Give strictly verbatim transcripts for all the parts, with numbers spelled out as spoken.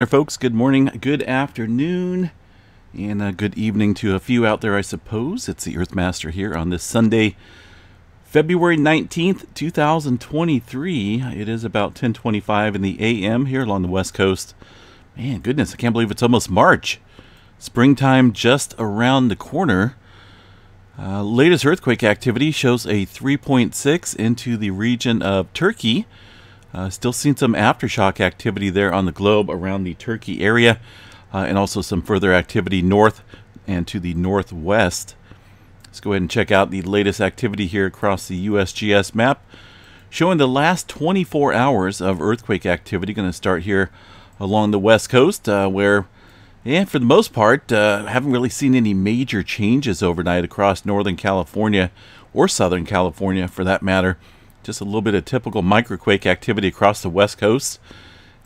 There, folks, good morning, good afternoon, and a good evening to a few out there, I suppose. It's the Earthmaster here on this Sunday, February nineteenth, two thousand twenty-three. It is about ten twenty-five in the a m here along the West Coast. Man, goodness, I can't believe it's almost March. Springtime just around the corner. Uh, latest earthquake activity shows a three point six into the region of Turkey. Uh, still seeing some aftershock activity there on the globe around the Turkey area, uh, and also some further activity north and to the northwest. Let's go ahead and check out the latest activity here across the U S G S map, showing the last twenty-four hours of earthquake activity. Going to start here along the west coast, uh, where, yeah, for the most part, uh, haven't really seen any major changes overnight across Northern California or Southern California, for that matter. Just a little bit of typical microquake activity across the west coast,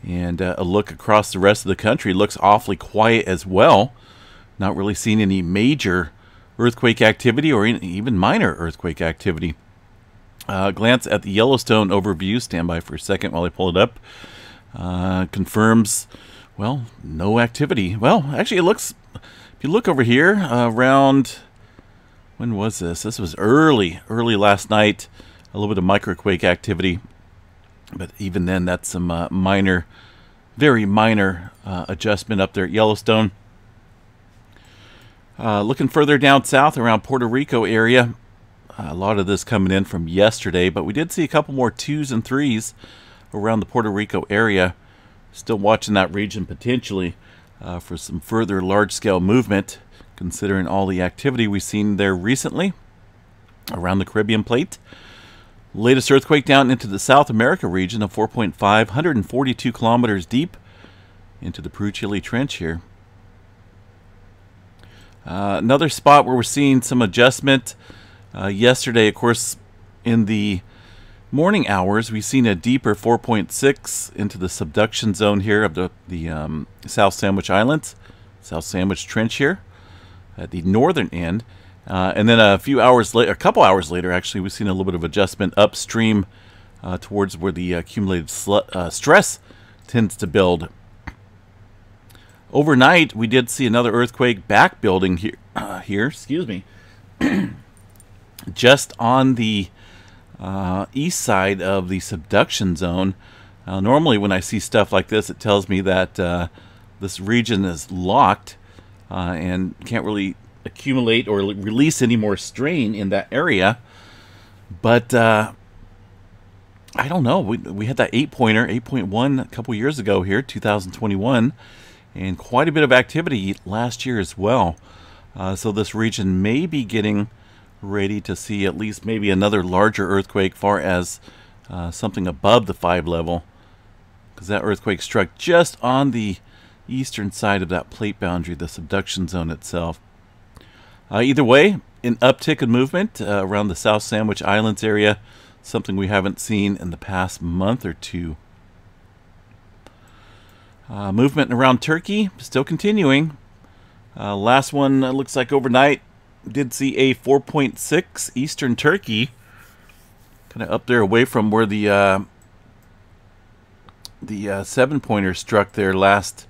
and uh, a look across the rest of the country looks awfully quiet as well. Not really seeing any major earthquake activity or even minor earthquake activity. Uh, glance at the Yellowstone overview. Stand by for a second while I pull it up. Uh, confirms, well, no activity. Well, actually, it looks, if you look over here uh, around, when was this? This was early, early last night. A little bit of microquake activity, but even then, that's some uh, minor, very minor uh, adjustment up there at Yellowstone. Uh, looking further down south around Puerto Rico area, uh, a lot of this coming in from yesterday, but we did see a couple more twos and threes around the Puerto Rico area. Still watching that region potentially uh, for some further large-scale movement, considering all the activity we've seen there recently around the Caribbean plate. Latest earthquake down into the South America region of four point five, one hundred forty-two kilometers deep into the Peru Chile Trench here. Uh, another spot where we're seeing some adjustment. Uh, yesterday, of course, in the morning hours, we've seen a deeper four point six into the subduction zone here of the, the um, South Sandwich Islands, South Sandwich Trench here at the northern end. Uh, and then a few hours later, a couple hours later, actually, we've seen a little bit of adjustment upstream uh, towards where the accumulated sl uh, stress tends to build. Overnight, we did see another earthquake back building here, uh, here, excuse me, just on the uh, east side of the subduction zone. Uh, normally, when I see stuff like this, it tells me that uh, this region is locked uh, and can't really accumulate or release any more strain in that area, but uh, I don't know. We, we had that eight-pointer, eight point one, a couple years ago here, two thousand twenty-one, and quite a bit of activity last year as well. Uh, so this region may be getting ready to see at least maybe another larger earthquake, far as uh, something above the five level, because that earthquake struck just on the eastern side of that plate boundary, the subduction zone itself. Uh, either way, an uptick in movement uh, around the South Sandwich Islands area, something we haven't seen in the past month or two. Uh, movement around Turkey, still continuing. Uh, last one, uh, looks like overnight, did see a four point six eastern Turkey, kind of up there away from where the, uh, the uh, seven-pointer struck there last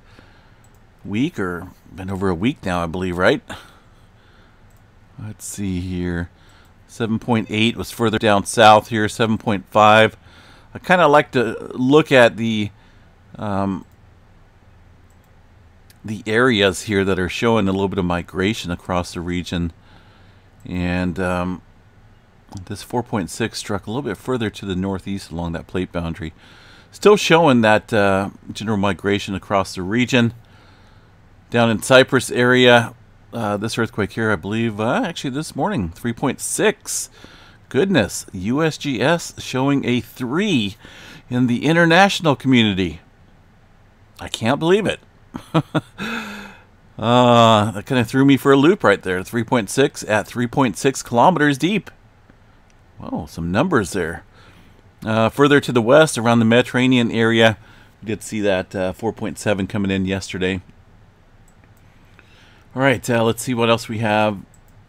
week, or been over a week now, I believe, right? Let's see here. seven point eight was further down south here. seven point five. I kind of like to look at the um, the areas here that are showing a little bit of migration across the region. And um, this four point six struck a little bit further to the northeast along that plate boundary. Still showing that uh, general migration across the region. Down in Cyprus area, Uh, this earthquake here, I believe, uh, actually this morning, three point six. Goodness, U S G S showing a three in the international community. I can't believe it. uh, that kind of threw me for a loop right there. three point six at three point six kilometers deep. Whoa, some numbers there. Uh, further to the west, around the Mediterranean area, we did see that uh, four point seven coming in yesterday. All right, uh, let's see what else we have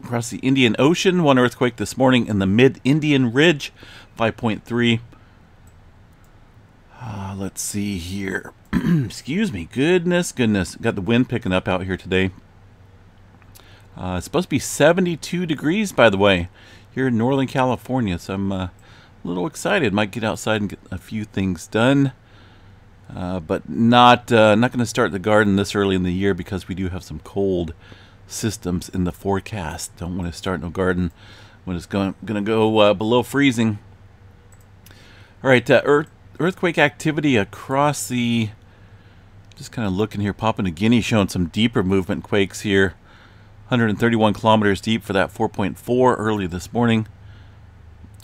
across the Indian Ocean. One earthquake this morning in the mid-Indian Ridge, five point three. Uh, let's see here. Excuse me. Goodness, goodness. Got the wind picking up out here today. Uh, it's supposed to be seventy-two degrees, by the way, here in Northern California. So I'm uh, a little excited. Might get outside and get a few things done. Uh, but not uh, not going to start the garden this early in the year because we do have some cold systems in the forecast. Don't want to start no garden when it's going to go uh, below freezing. All right, uh, earth, earthquake activity across the... Just kind of looking here. Papua New Guinea showing some deeper movement quakes here. one hundred thirty-one kilometers deep for that four point four early this morning.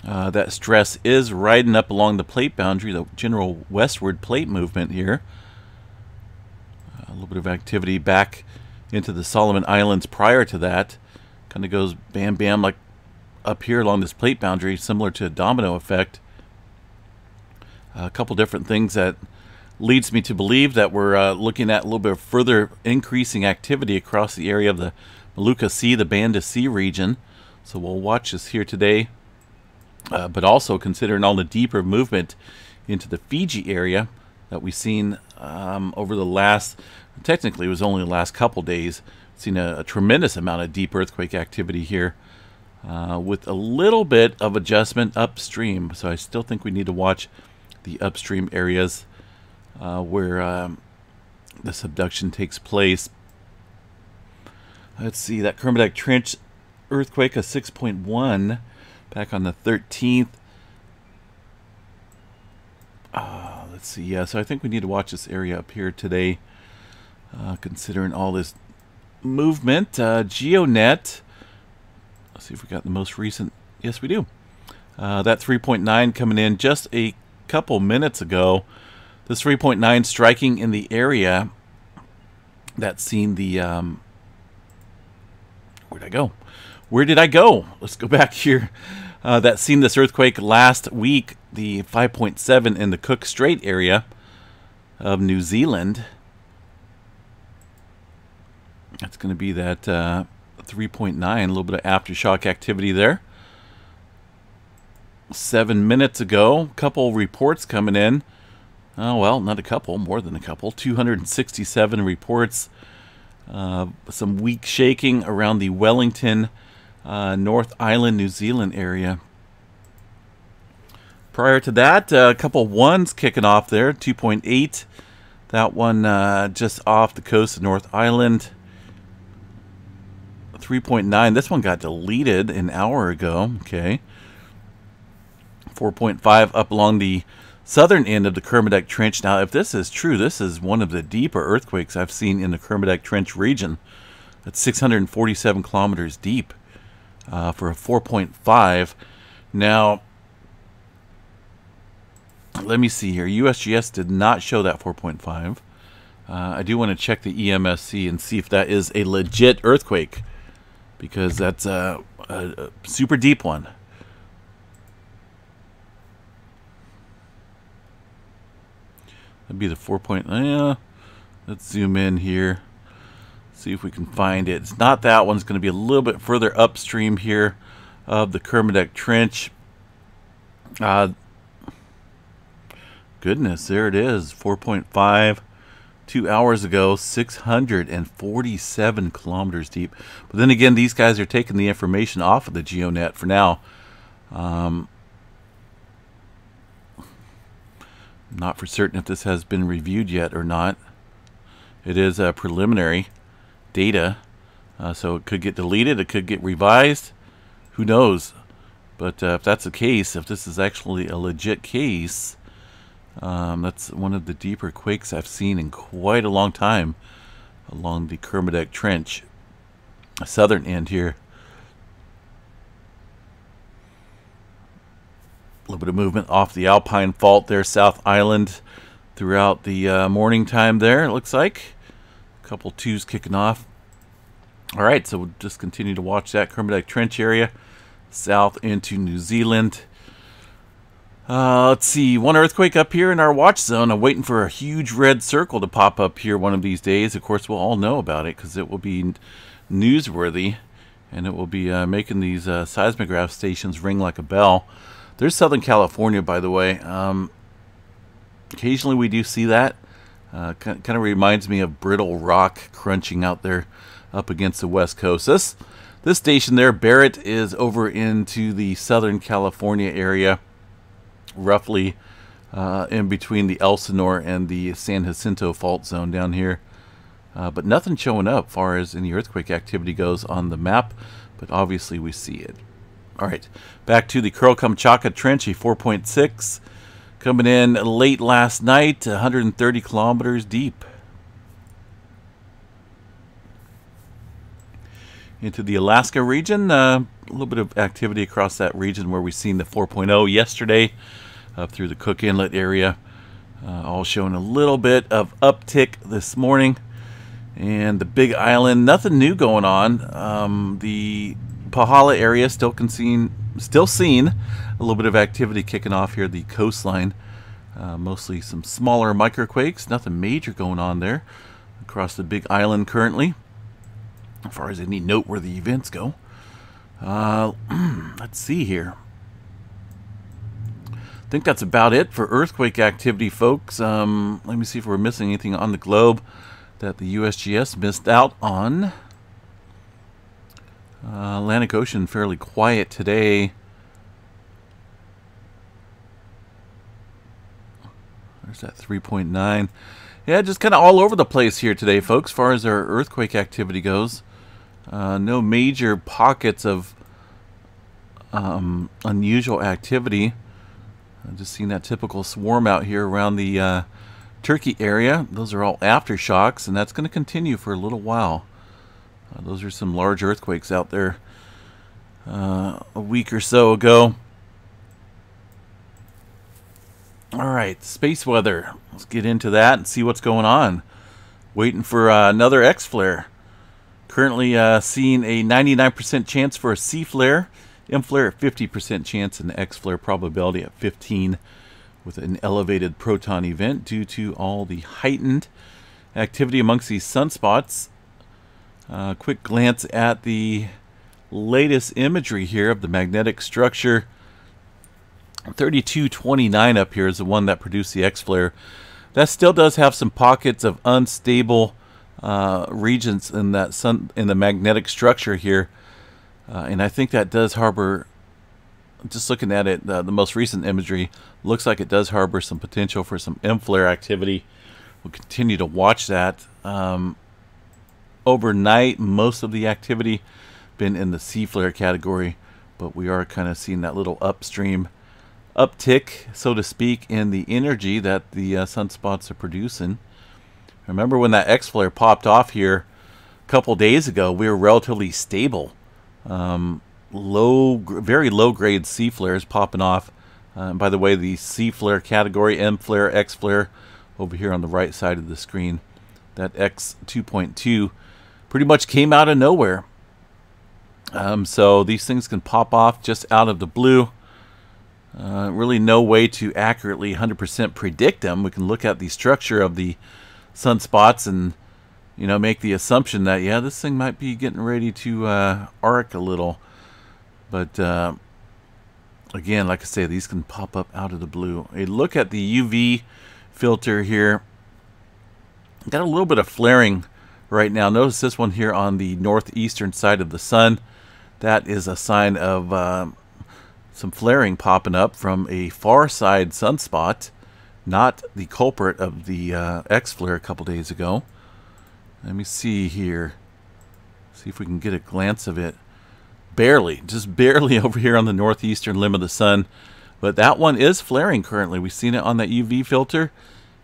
Uh, that stress is riding up along the plate boundary, the general westward plate movement here. Uh, a little bit of activity back into the Solomon Islands prior to that. Kind of goes bam bam like up here along this plate boundary, similar to a domino effect. Uh, a couple different things that leads me to believe that we're uh, looking at a little bit of further increasing activity across the area of the Maluku Sea, the Banda Sea region. So we'll watch this here today. Uh, but also considering all the deeper movement into the Fiji area that we've seen um, over the last, technically it was only the last couple days, seen a, a tremendous amount of deep earthquake activity here uh, with a little bit of adjustment upstream. So I still think we need to watch the upstream areas uh, where um, the subduction takes place. Let's see, that Kermadec Trench earthquake, a six point one. Back on the thirteenth. Uh, let's see. Yeah, so I think we need to watch this area up here today, uh, considering all this movement. Uh, GeoNet. Let's see if we got the most recent. Yes, we do. Uh, that three point nine coming in just a couple minutes ago. This three point nine striking in the area that's seen the... Um, where'd I go? Where did I go? Let's go back here. Uh, that seen this earthquake last week, the five point seven in the Cook Strait area of New Zealand. That's going to be that uh, three point nine, a little bit of aftershock activity there. Seven minutes ago, couple reports coming in. Oh, well, not a couple, more than a couple. two hundred sixty-seven reports. Uh, some weak shaking around the Wellington Uh, North Island, New Zealand area. Prior to that, uh, a couple ones kicking off there. two point eight. That one uh, just off the coast of North Island. three point nine. This one got deleted an hour ago. Okay. four point five up along the southern end of the Kermadec Trench. Now, if this is true, this is one of the deeper earthquakes I've seen in the Kermadec Trench region. That's six hundred forty-seven kilometers deep. Uh, for a four point five. Now, let me see here. U S G S did not show that four point five. Uh, I do want to check the E M S C and see if that is a legit earthquake, because that's a, a, a super deep one. That'd be the four point. Yeah. Let's zoom in here. See if we can find it. It's not that one. It's going to be a little bit further upstream here of the Kermadec Trench. Uh, goodness, there it is. four point five. Two hours ago, six hundred forty-seven kilometers deep. But then again, these guys are taking the information off of the GeoNet for now. Um, not for certain if this has been reviewed yet or not. It is uh, preliminary data, uh, so it could get deleted, it could get revised, who knows. But uh, if that's the case, if this is actually a legit case, um, that's one of the deeper quakes I've seen in quite a long time along the Kermadec Trench southern end here. A little bit of movement off the Alpine Fault there, South Island, throughout the uh, morning time there, it looks like. Couple twos kicking off. All right, so we'll just continue to watch that Kermadec Trench area south into New Zealand. Uh, let's see, one earthquake up here in our watch zone. I'm waiting for a huge red circle to pop up here one of these days. Of course, we'll all know about it because it will be newsworthy, and it will be uh, making these uh, seismograph stations ring like a bell. There's Southern California, by the way. Um, occasionally we do see that. Uh, kind of reminds me of brittle rock crunching out there up against the west coast. This, this station there, Barrett, is over into the Southern California area, roughly uh, in between the Elsinore and the San Jacinto fault zone down here. Uh, but nothing showing up far as any earthquake activity goes on the map, but obviously we see it. All right, back to the Kuril-Kamchatka Trench, a four point six. Coming in late last night, one hundred thirty kilometers deep. Into the Alaska region, uh, a little bit of activity across that region where we seen the four point oh yesterday up through the Cook Inlet area. Uh, all showing a little bit of uptick this morning. And the Big Island, nothing new going on. Um, the Pahala area still can seen. Still seeing a little bit of activity kicking off here, the coastline. Uh, mostly some smaller microquakes, nothing major going on there across the Big Island currently, as far as any noteworthy events go. Uh, let's see here. I think that's about it for earthquake activity, folks. Um, let me see if we're missing anything on the globe that the U S G S missed out on. Uh, Atlantic Ocean fairly quiet today. There's that three point nine. Yeah, just kind of all over the place here today, folks, as far as our earthquake activity goes. Uh, no major pockets of um, unusual activity. I've just seen that typical swarm out here around the uh, Turkey area. Those are all aftershocks, and that's going to continue for a little while. Uh, those are some large earthquakes out there uh, a week or so ago. All right, space weather. Let's get into that and see what's going on. Waiting for uh, another X-flare. Currently uh, seeing a ninety-nine percent chance for a C-flare. M-flare at fifty percent chance and X-flare probability at fifteen with an elevated proton event due to all the heightened activity amongst these sunspots. Uh, quick glance at the latest imagery here of the magnetic structure. thirty-two twenty-nine up here is the one that produced the X-flare. That still does have some pockets of unstable uh, regions in that sun in the magnetic structure here, uh, and I think that does harbor. Just looking at it, uh, the most recent imagery looks like it does harbor some potential for some M-flare activity. We'll continue to watch that. Um, Overnight, most of the activity been in the C-flare category, but we are kind of seeing that little upstream uptick, so to speak, in the energy that the uh, sunspots are producing. Remember when that X-flare popped off here a couple days ago, we were relatively stable. Um, low, very low-grade C-flares popping off. Uh, and by the way, the C-flare category, M-flare, X-flare, over here on the right side of the screen, that X two point two pretty much came out of nowhere. Um, so these things can pop off just out of the blue. Uh, really no way to accurately one hundred percent predict them. We can look at the structure of the sunspots and, you know, make the assumption that, yeah, this thing might be getting ready to uh, arc a little. But uh, again, like I say, these can pop up out of the blue. A look at the U V filter here. Got a little bit of flaring right now. Notice this one here on the northeastern side of the sun. That is a sign of um, some flaring popping up from a far side sunspot, not the culprit of the uh, X-flare a couple days ago. Let me see here. See if we can get a glance of it. Barely, just barely over here on the northeastern limb of the sun. But that one is flaring currently. We've seen it on that U V filter.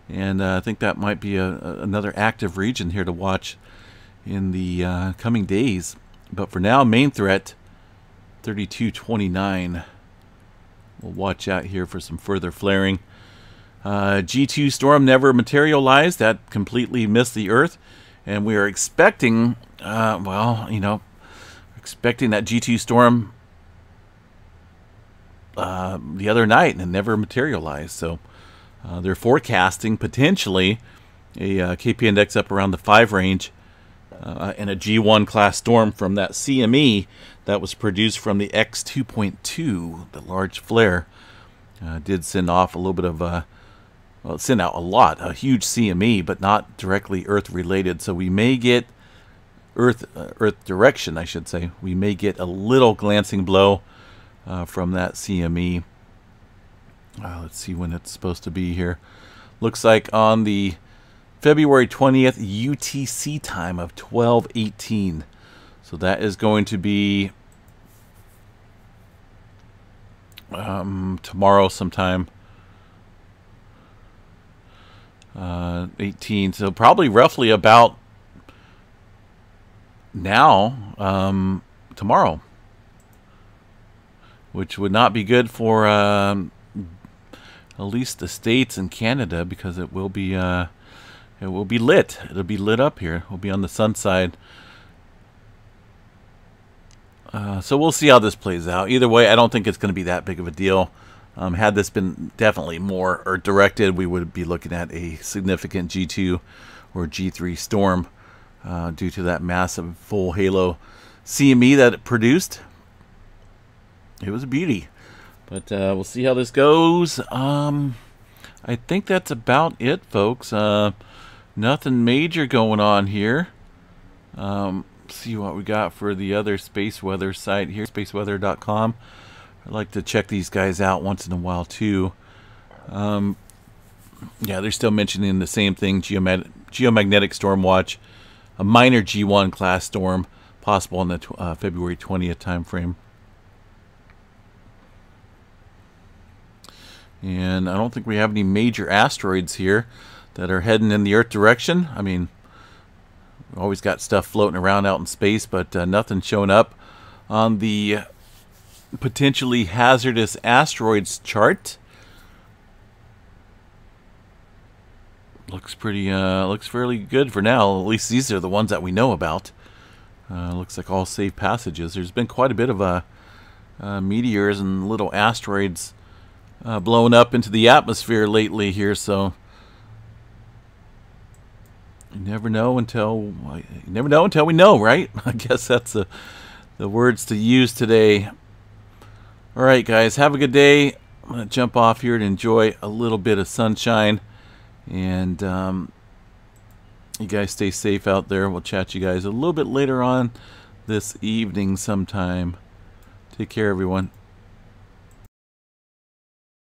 And uh, I think that might be a, a, another active region here to watch in the uh, coming days. But for now, main threat, thirty-two twenty-nine. We'll watch out here for some further flaring. Uh, G two storm never materialized. That completely missed the Earth. And we are expecting, uh, well, you know, expecting that G two storm uh, the other night, and it never materialized. So Uh, they're forecasting potentially a uh, K P index up around the five range uh, and a G one class storm from that C M E that was produced from the X two point two, the large flare. Uh, did send off a little bit of uh, well, send out a lot, a huge C M E, but not directly Earth-related. So we may get Earth, uh, Earth direction, I should say. We may get a little glancing blow uh, from that C M E. Uh, let's see when it's supposed to be here. Looks like on the February twentieth U T C time of twelve eighteen. So that is going to be um, tomorrow sometime. Uh, eighteen, so probably roughly about now, um, tomorrow, which would not be good for um, at least the States and Canada, because it will be uh, it will be lit. It'll be lit up here. We'll be on the sun side. Uh, so we'll see how this plays out. Either way, I don't think it's going to be that big of a deal. Um, had this been definitely more Earth directed, we would be looking at a significant G two or G three storm uh, due to that massive full halo C M E that it produced. It was a beauty. But uh, we'll see how this goes. Um, I think that's about it, folks. Uh, nothing major going on here. Um, see what we got for the other space weather site here, space weather dot com. I like to check these guys out once in a while, too. Um, yeah, they're still mentioning the same thing. Geomagn geomagnetic storm watch. A minor G one class storm possible in the tw uh, February twentieth time frame. And I don't think we have any major asteroids here that are heading in the Earth direction. I mean, we've always got stuff floating around out in space, but uh, nothing showing up on the potentially hazardous asteroids chart. Looks pretty, uh, looks fairly good for now. At least these are the ones that we know about. Uh, looks like all safe passages. There's been quite a bit of uh, uh, meteors and little asteroids uh, blown up into the atmosphere lately here, so you never know until, you never know until we know, right? I guess that's the, the words to use today. All right, guys, have a good day. I'm going to jump off here and enjoy a little bit of sunshine. And um, you guys stay safe out there. We'll chat you guys a little bit later on this evening sometime. Take care, everyone.